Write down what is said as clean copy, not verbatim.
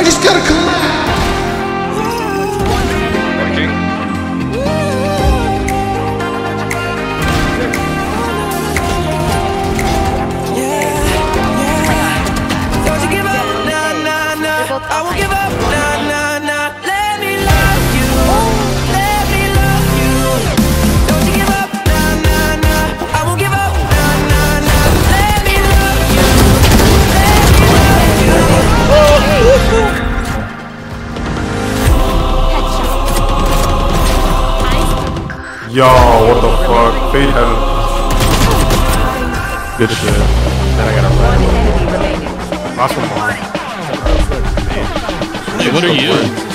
I just gotta collide. I won't give up, nah, nah, nah. Let me love you, let me love you. Don't you give up, nah, nah, nah. I won't give up, nah, nah, nah. Let me love you, let me love you. Yo, what the fuck? Fate had good shit. Then I gotta run. Last one. Hey, what are you?